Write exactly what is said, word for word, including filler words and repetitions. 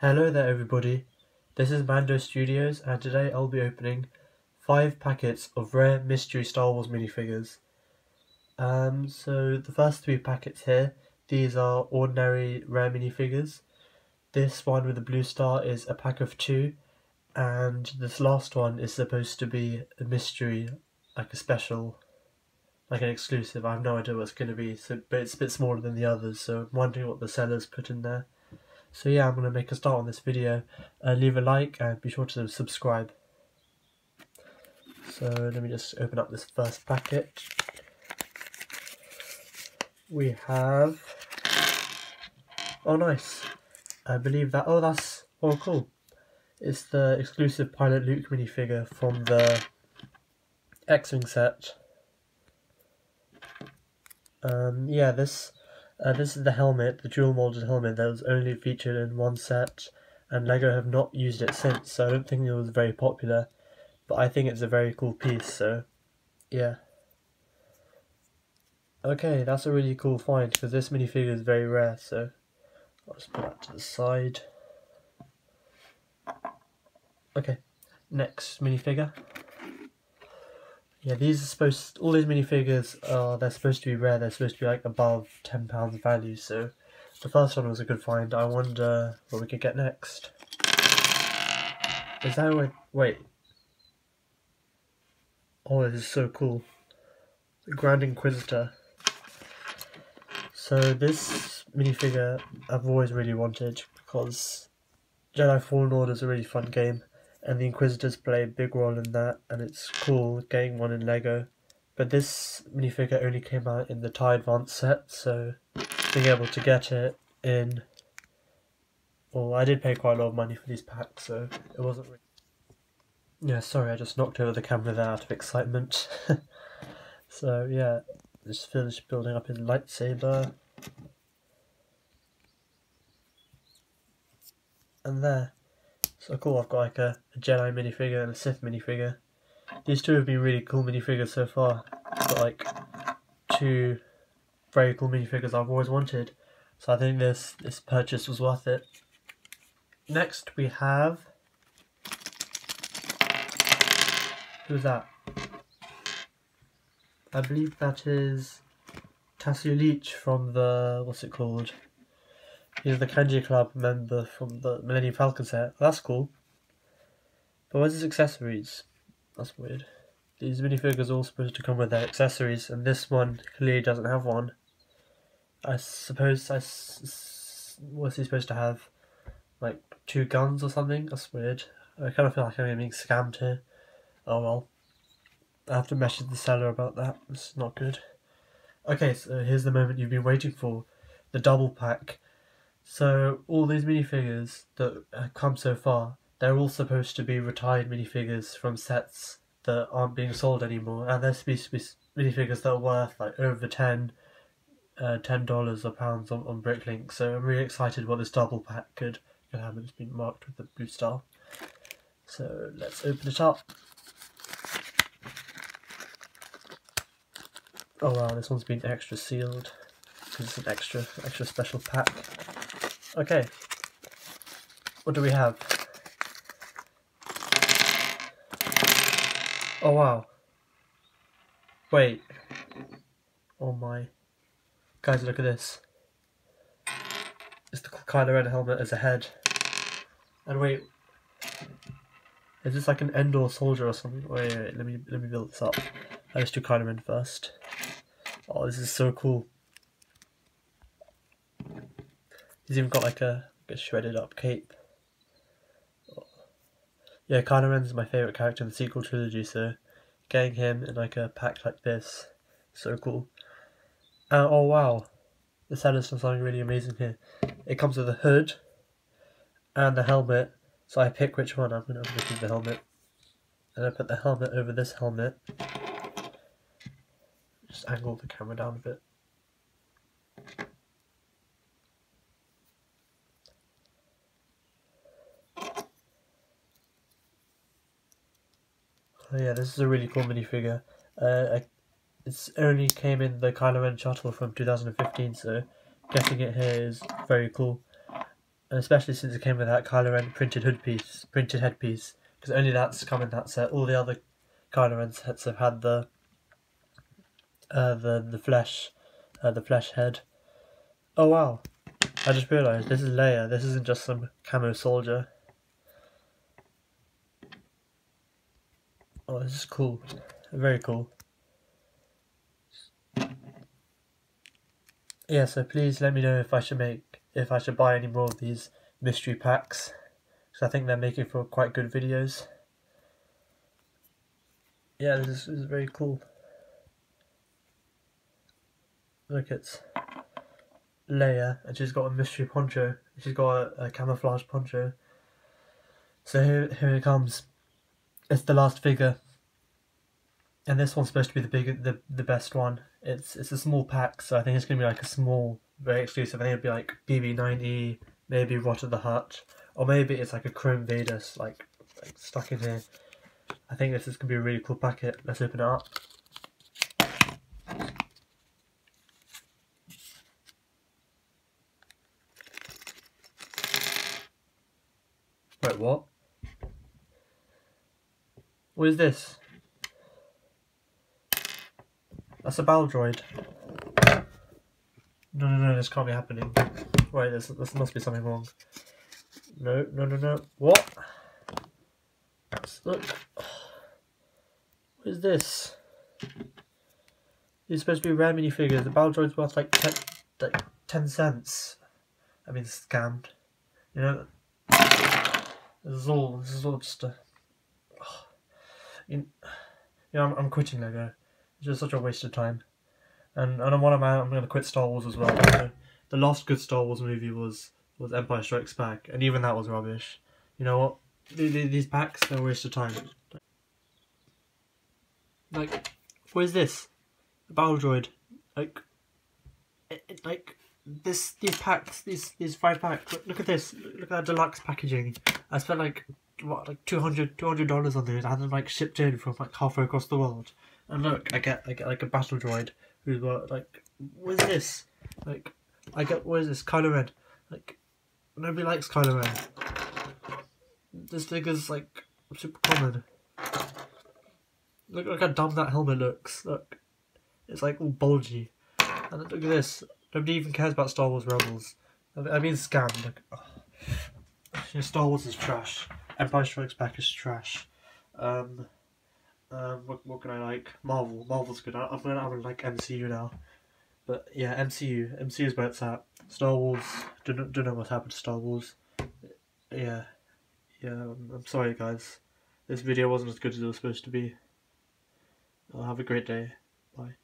Hello there everybody, this is Mando Studios and today I'll be opening five packets of rare mystery Star Wars minifigures. Um, so the first three packets here, these are ordinary rare minifigures. This one with the blue star is a pack of two, and this last one is supposed to be a mystery, like a special, like an exclusive. I have no idea what it's going to be, so, but it's a bit smaller than the others, so I'm wondering what the sellers put in there. So yeah, I'm going to make a start on this video. Uh, leave a like and be sure to subscribe. So let me just open up this first packet. We have... oh nice, I believe that, oh that's, oh cool. It's the exclusive Pilot Luke minifigure from the X-wing set. Um, yeah, this... Uh, this is the helmet, the dual molded helmet that was only featured in one set, and LEGO have not used it since, so I don't think it was very popular, but I think it's a very cool piece, so yeah. Okay, that's a really cool find, because this minifigure is very rare, so I'll just put that to the side. Okay, next minifigure. Yeah, these are supposed to, all these minifigures are they're supposed to be rare, they're supposed to be like above ten pounds value, so the first one was a good find. I wonder what we could get next. Is that a wait. Oh, this is so cool. The Grand Inquisitor. So this minifigure I've always really wanted because Jedi Fallen Order is a really fun game. And the Inquisitors play a big role in that, and it's cool getting one in LEGO. But this minifigure only came out in the TIE Advanced set, so being able to get it in... well, I did pay quite a lot of money for these packs, so it wasn't really... yeah, sorry, I just knocked over the camera there out of excitement. So, yeah, just finished building up his lightsaber. And there. So cool, I've got like a, a Jedi minifigure and a Sith minifigure. These two have been really cool minifigures so far. I've got like two very cool minifigures I've always wanted. So I think this, this purchase was worth it. Next we have... who's that? I believe that is Tassu Leach from the... what's it called? He's the Kenji Club member from the Millennium Falcon set. Well, that's cool. But where's his accessories? That's weird. These minifigures are all supposed to come with their accessories, and this one clearly doesn't have one. I suppose... I s what's he supposed to have? Like, two guns or something? That's weird. I kind of feel like I'm being scammed here. Oh well. I have to message the seller about that. It's not good. Okay, so here's the moment you've been waiting for. The double pack. So all these minifigures that have come so far, they're all supposed to be retired minifigures from sets that aren't being sold anymore, and they're supposed to be minifigures that are worth like over ten, uh, ten dollars or pounds on, on BrickLink. So I'm really excited what this double pack could could have. It's been marked with the blue star. So let's open it up. Oh wow, this one's been extra sealed because it's an extra extra special pack. Okay, what do we have? Oh wow. Wait. Oh my. Guys, look at this. It's the Kylo Ren helmet as a head. And wait. Is this like an Endor soldier or something? Wait, wait, wait. Let me, let me build this up. I'll just do Kylo Ren first. Oh, this is so cool. He's even got like a, like a shredded up cape. Oh. Yeah, Kylo Ren is my favourite character in the sequel trilogy, so getting him in like a pack like this, so cool. And oh wow, the seller's done something really amazing here. It comes with a hood and the helmet, so I pick which one. I'm going to open the helmet. And I put the helmet over this helmet. Just angle the camera down a bit. Oh yeah, this is a really cool minifigure. Uh, it's only came in the Kylo Ren shuttle from two thousand fifteen, so getting it here is very cool. and especially since it came with that Kylo Ren printed hood piece, printed headpiece, because only that's come in that set. All the other Kylo Ren sets have had the uh, the the flesh, uh, the flesh head. Oh wow! I just realised this is Leia. This isn't just some camo soldier. Oh, this is cool. Very cool. Yeah, so please let me know if I should make, if I should buy any more of these mystery packs, because I think they're making for quite good videos. Yeah, this is, this is very cool. Look, it's Leia, and she's got a mystery poncho. She's got a, a camouflage poncho. So here, here it comes. It's the last figure, and this one's supposed to be the big, the the best one. It's it's a small pack, so I think it's gonna be like a small, very exclusive. I think it'd be like B B ninety, maybe Rot of the Hutt, or maybe it's like a Chrome Vader, like, like stuck in here. I think this is gonna be a really cool packet. Let's open it up. Wait, what? What is this? That's a battle droid. No, no, no, this can't be happening. Wait, this, this must be something wrong. No, no, no, no. What? Let's look. What is this? These are supposed to be rare minifigures. The battle droid's worth like ten, like ten cents. I mean, scammed. You know. This is all. This is all just a. Oh, you, you know, I'm, I'm quitting LEGO. It's just such a waste of time, and and on one of my, I'm going to quit Star Wars as well. So the last good Star Wars movie was was Empire Strikes Back, and even that was rubbish. You know what? These, these packs, they're a waste of time. Like, what is this? A battle droid? Like, it, it, like this? These packs? These these five packs? Look, look at this! Look at that deluxe packaging. I spent like what, like two hundred dollars on these. I had them like shipped in from like halfway across the world. And look, I get, I get like a battle droid who's like, what is this? Like, I get, what is this? Kylo Ren. Like, nobody likes Kylo Ren. This figure's like super common. Look, look how dumb that helmet looks. Look, it's like all bulgy. And look at this. Nobody even cares about Star Wars Rebels. I mean, scammed. Like, oh. You know, Star Wars is trash. Empire Strikes Back is trash. Um. Um, what, what can I like? Marvel. Marvel's good. I, I'm gonna, I'm gonna like M C U now. But yeah, M C U. M C U is where it's at. Star Wars. Don't, don't know what happened to Star Wars. Yeah. Yeah, I'm, I'm sorry guys. This video wasn't as good as it was supposed to be. Well, have a great day. Bye.